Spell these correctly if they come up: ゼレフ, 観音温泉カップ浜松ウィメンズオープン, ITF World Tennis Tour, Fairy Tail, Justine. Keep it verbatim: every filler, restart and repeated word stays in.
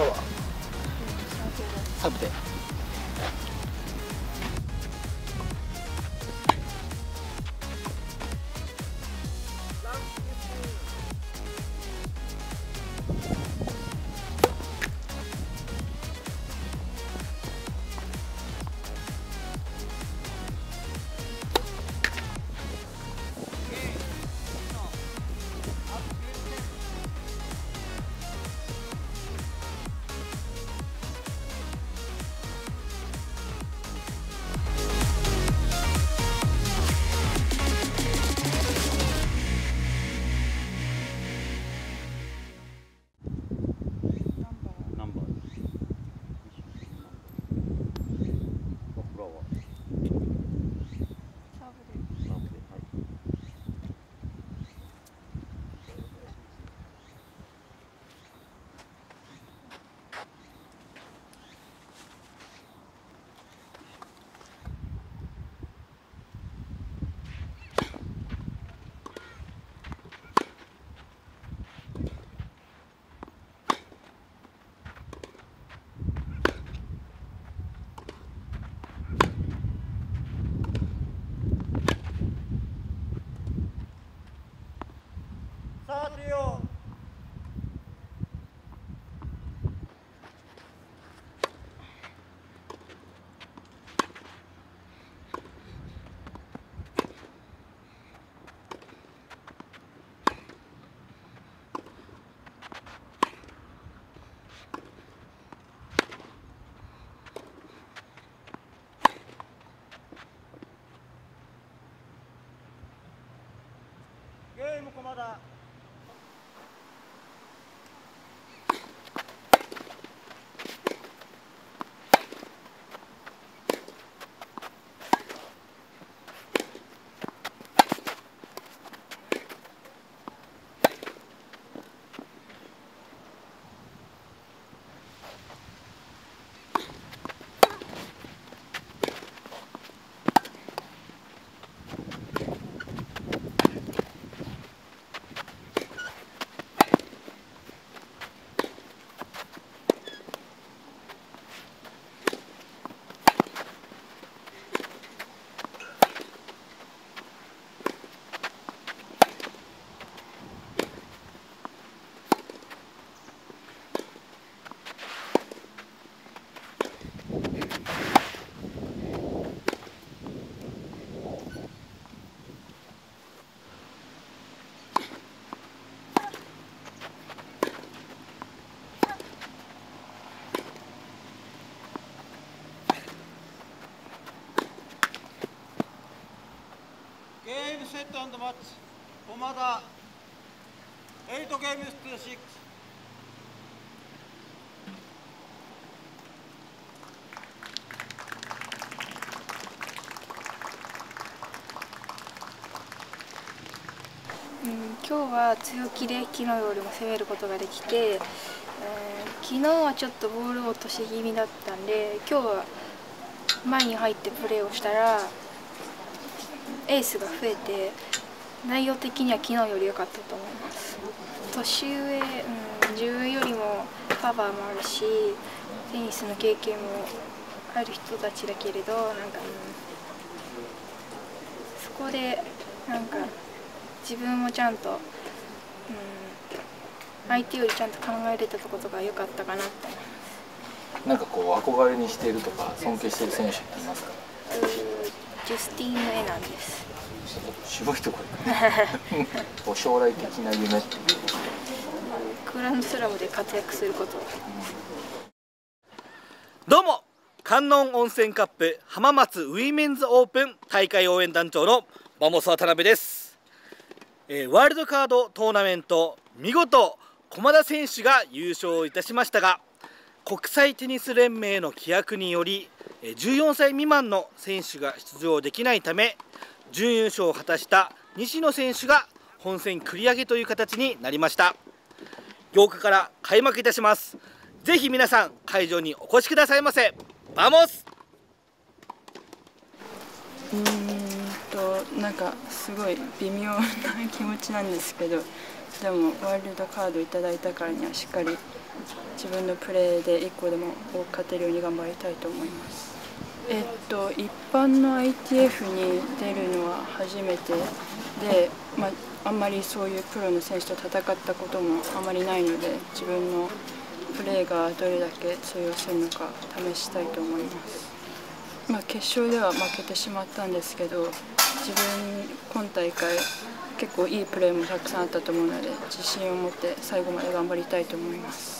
裏はサブで。まだセット&マッチ、駒田、はちゲームスとろく。うん、今日は強気で昨日よりも攻めることができて、うん、昨日はちょっとボールを落とし気味だったんで、今日は前に入ってプレーをしたら、エースが増えて、内容的には昨日より良かったと思います。年上、うん、自分よりもパワーもあるし、テニスの経験もある人たちだけれど、なんか、うん、そこでなんか自分もちゃんと、うん、相手よりちゃんと考えれたことが良かったかなって思います。なんかこう憧れにしているとか尊敬している選手っていますか？ジュスティンの絵なんです。渋いところ。将来的な夢っていうこと。グランドスラムで活躍すること。どうも、観音温泉カップ浜松ウィメンズオープン大会応援団長のバモス渡辺です。えー、ワールドカードトーナメント、見事駒田選手が優勝いたしましたが、国際テニス連盟の規約によりじゅうよんさい未満の選手が出場できないため、準優勝を果たした西野選手が本戦繰り上げという形になりました。ようかから開幕いたします。ぜひ皆さん会場にお越しくださいませ。バモス。うーんとなんかすごい微妙な気持ちなんですけど、でもワイルドカードいただいたからにはしっかり自分のプレーでいっこでも多く勝てるように頑張りたいと思います。えっと一般の アイティーエフ に出るのは初めてで、まあ、あんまりそういうプロの選手と戦ったこともあまりないので、自分のプレーがどれだけ通用するのか試したいと思います。まあ、決勝では負けてしまったんですけど、自分今大会結構いいプレーもたくさんあったと思うので、自信を持って最後まで頑張りたいと思います。